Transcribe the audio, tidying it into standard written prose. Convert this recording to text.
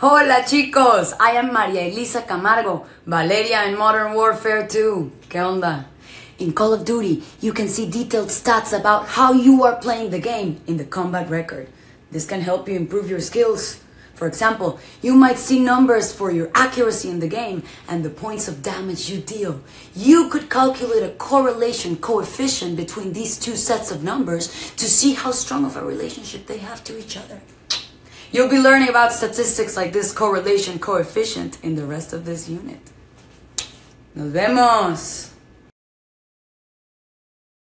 Hola chicos, I am Maria Elisa Camargo, Valeria in Modern Warfare 2. ¿Qué onda? In Call of Duty, you can see detailed stats about how you are playing the game in the combat record. This can help you improve your skills. For example, you might see numbers for your accuracy in the game and the points of damage you deal. You could calculate a correlation coefficient between these two sets of numbers to see how strong of a relationship they have to each other. You'll be learning about statistics like this correlation coefficient in the rest of this unit. Nos vemos!